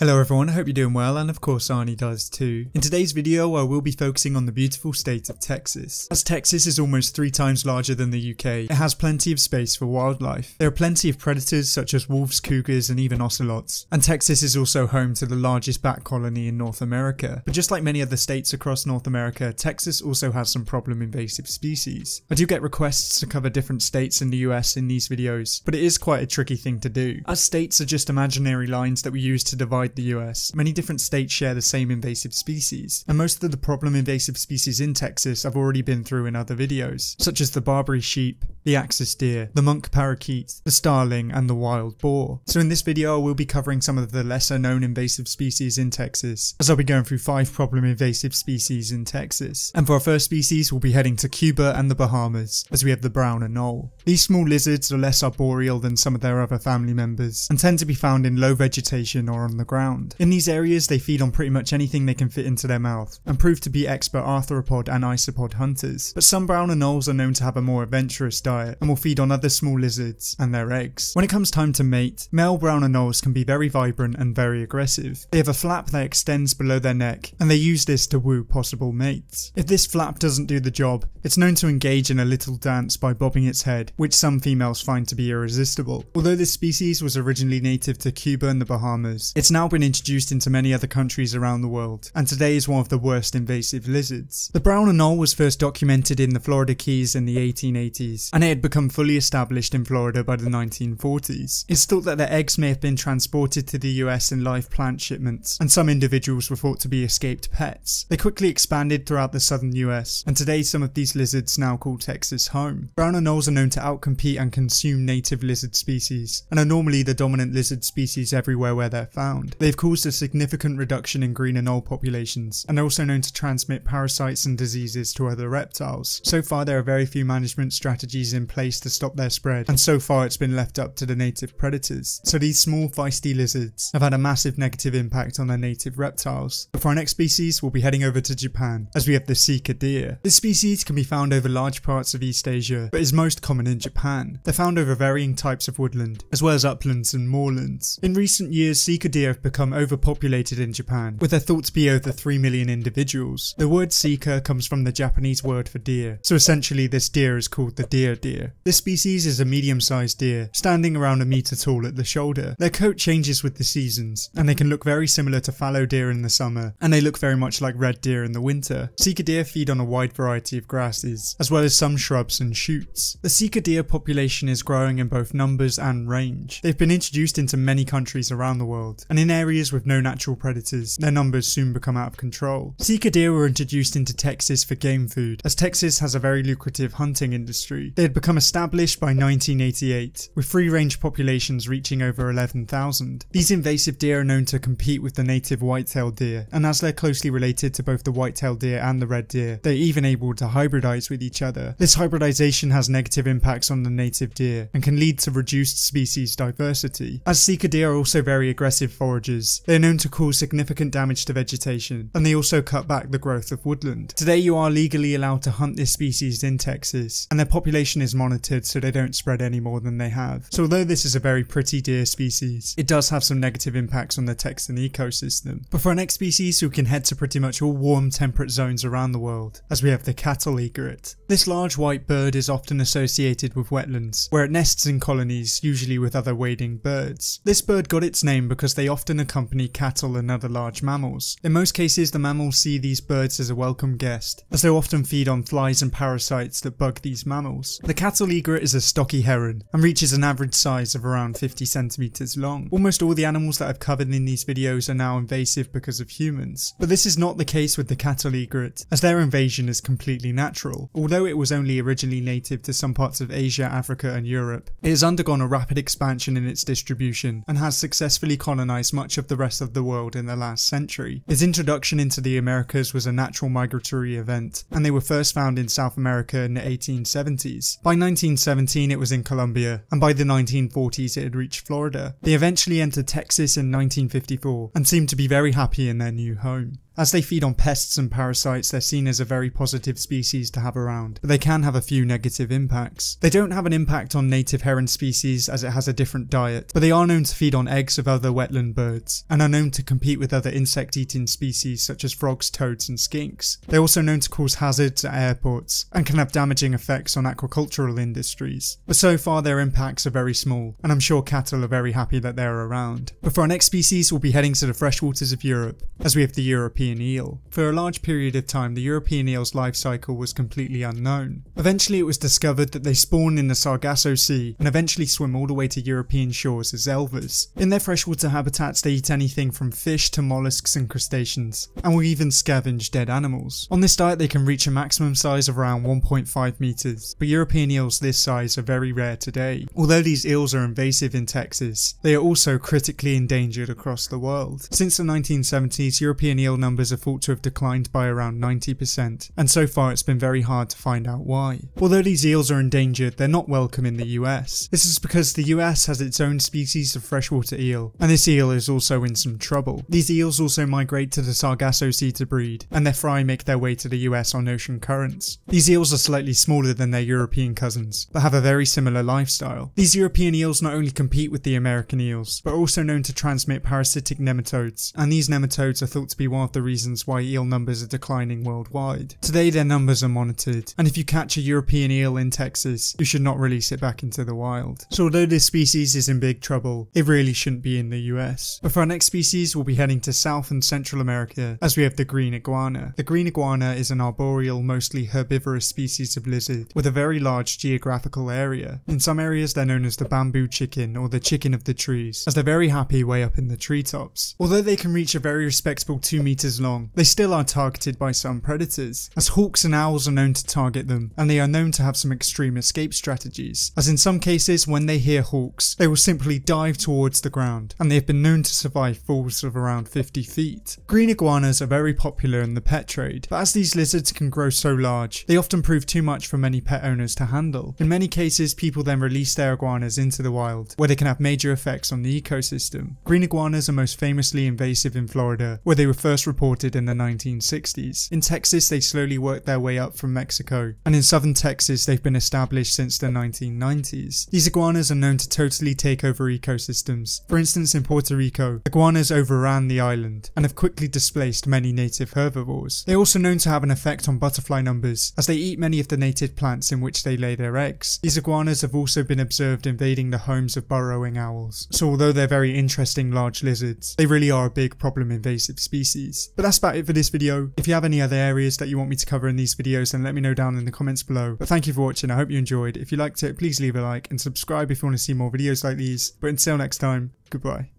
Hello everyone, I hope you're doing well, and of course Arnie does too. In today's video I will be focusing on the beautiful state of Texas. As Texas is almost 3 times larger than the UK, it has plenty of space for wildlife. There are plenty of predators such as wolves, cougars and even ocelots. And Texas is also home to the largest bat colony in North America. But just like many other states across North America, Texas also has some problem invasive species. I do get requests to cover different states in the US in these videos, but it is quite a tricky thing to do. As states are just imaginary lines that we use to divide the US. Many different states share the same invasive species, and most of the problem invasive species in Texas I've already been through in other videos, such as the Barbary sheep, the Axis deer, the monk parakeet, the starling, and the wild boar. So in this video I will be covering some of the lesser known invasive species in Texas, as I'll be going through 5 problem invasive species in Texas. And for our first species we'll be heading to Cuba and the Bahamas, as we have the brown anole. These small lizards are less arboreal than some of their other family members, and tend to be found in low vegetation or on the ground. In these areas they feed on pretty much anything they can fit into their mouth, and prove to be expert arthropod and isopod hunters. But some brown anoles are known to have a more adventurous diet, and will feed on other small lizards and their eggs. When it comes time to mate, male brown anoles can be very vibrant and very aggressive. They have a flap that extends below their neck, and they use this to woo possible mates. If this flap doesn't do the job, it's known to engage in a little dance by bobbing its head, which some females find to be irresistible. Although this species was originally native to Cuba and the Bahamas, it's now been introduced into many other countries around the world, and today is one of the worst invasive lizards. The brown anole was first documented in the Florida Keys in the 1880s, and it had become fully established in Florida by the 1940s. It's thought that their eggs may have been transported to the US in live plant shipments, and some individuals were thought to be escaped pets. They quickly expanded throughout the southern US, and today some of these lizards now call Texas home. Brown anoles are known to outcompete and consume native lizard species, and are normally the dominant lizard species everywhere where they're found. They've caused a significant reduction in green anole populations, and are also known to transmit parasites and diseases to other reptiles. So far there are very few management strategies in place to stop their spread, and so far it's been left up to the native predators. So these small feisty lizards have had a massive negative impact on their native reptiles. But for our next species we'll be heading over to Japan, as we have the Sika deer. This species can be found over large parts of East Asia, but is most common in Japan. They're found over varying types of woodland, as well as uplands and moorlands. In recent years Sika deer have become overpopulated in Japan, with their thought to be over 3 million individuals. The word Sika comes from the Japanese word for deer, so essentially this deer is called the deer. This species is a medium-sized deer, standing around a meter tall at the shoulder. Their coat changes with the seasons, and they can look very similar to fallow deer in the summer, and they look very much like red deer in the winter. Sika deer feed on a wide variety of grasses, as well as some shrubs and shoots. The Sika deer population is growing in both numbers and range. They've been introduced into many countries around the world, and in areas with no natural predators, their numbers soon become out of control. Sika deer were introduced into Texas for game food, as Texas has a very lucrative hunting industry. They had become established by 1988, with free-range populations reaching over 11,000. These invasive deer are known to compete with the native white-tailed deer, and as they're closely related to both the white-tailed deer and the red deer, they're even able to hybridize with each other. This hybridization has negative impacts on the native deer, and can lead to reduced species diversity. As Sika deer are also very aggressive for they are known to cause significant damage to vegetation, and they also cut back the growth of woodland. Today you are legally allowed to hunt this species in Texas, and their population is monitored so they don't spread any more than they have. So although this is a very pretty deer species, it does have some negative impacts on the Texan ecosystem. But for our next species we can head to pretty much all warm temperate zones around the world, as we have the cattle egret. This large white bird is often associated with wetlands, where it nests in colonies, usually with other wading birds. This bird got its name because they often accompany cattle and other large mammals. In most cases the mammals see these birds as a welcome guest, as they often feed on flies and parasites that bug these mammals. The cattle egret is a stocky heron, and reaches an average size of around 50 centimeters long. Almost all the animals that I've covered in these videos are now invasive because of humans, but this is not the case with the cattle egret, as their invasion is completely natural. Although it was only originally native to some parts of Asia, Africa and Europe, it has undergone a rapid expansion in its distribution, and has successfully colonized much of the rest of the world in the last century. Its introduction into the Americas was a natural migratory event, and they were first found in South America in the 1870s. By 1917 it was in Colombia, and by the 1940s it had reached Florida. They eventually entered Texas in 1954, and seemed to be very happy in their new home. As they feed on pests and parasites, they're seen as a very positive species to have around, but they can have a few negative impacts. They don't have an impact on native heron species as it has a different diet, but they are known to feed on eggs of other wetland birds, and are known to compete with other insect-eating species such as frogs, toads and skinks. They're also known to cause hazards at airports, and can have damaging effects on aquacultural industries. But so far their impacts are very small, and I'm sure cattle are very happy that they're around. But for our next species, we'll be heading to the freshwaters of Europe, as we have the European eel. For a large period of time, the European eel's life cycle was completely unknown. Eventually it was discovered that they spawn in the Sargasso Sea, and eventually swim all the way to European shores as elvers. In their freshwater habitats they eat anything from fish to mollusks and crustaceans, and will even scavenge dead animals. On this diet they can reach a maximum size of around 1.5 meters, but European eels this size are very rare today. Although these eels are invasive in Texas, they are also critically endangered across the world. Since the 1970s, European eel numbers are thought to have declined by around 90%, and so far it's been very hard to find out why. Although these eels are endangered, they're not welcome in the US. This is because the US has its own species of freshwater eel, and this eel is also in some trouble. These eels also migrate to the Sargasso Sea to breed, and their fry make their way to the US on ocean currents. These eels are slightly smaller than their European cousins, but have a very similar lifestyle. These European eels not only compete with the American eels, but are also known to transmit parasitic nematodes, and these nematodes are thought to be one of the reasons why eel numbers are declining worldwide. Today their numbers are monitored, and if you catch a European eel in Texas, you should not release it back into the wild. So although this species is in big trouble, it really shouldn't be in the US. But for our next species, we'll be heading to South and Central America, as we have the green iguana. The green iguana is an arboreal, mostly herbivorous species of lizard, with a very large geographical area. In some areas they're known as the bamboo chicken, or the chicken of the trees, as they're very happy way up in the treetops. Although they can reach a very respectable 2 meters long, they still are targeted by some predators, as hawks and owls are known to target them, and they are known to have some extreme escape strategies, as in some cases when they hear hawks, they will simply dive towards the ground, and they have been known to survive falls of around 50 feet. Green iguanas are very popular in the pet trade, but as these lizards can grow so large, they often prove too much for many pet owners to handle. In many cases, people then release their iguanas into the wild, where they can have major effects on the ecosystem. Green iguanas are most famously invasive in Florida, where they were first reported in the 1960s. In Texas, they slowly worked their way up from Mexico, and in southern Texas, they've been established since the 1990s. These iguanas are known to totally take over ecosystems. For instance, in Puerto Rico, iguanas overran the island and have quickly displaced many native herbivores. They're also known to have an effect on butterfly numbers, as they eat many of the native plants in which they lay their eggs. These iguanas have also been observed invading the homes of burrowing owls, so although they're very interesting large lizards, they really are a big problem invasive species. But that's about it for this video. If you have any other areas that you want me to cover in these videos, then let me know down in the comments below. But thank you for watching, I hope you enjoyed. If you liked it, please leave a like and subscribe if you want to see more videos like these. But until next time, goodbye.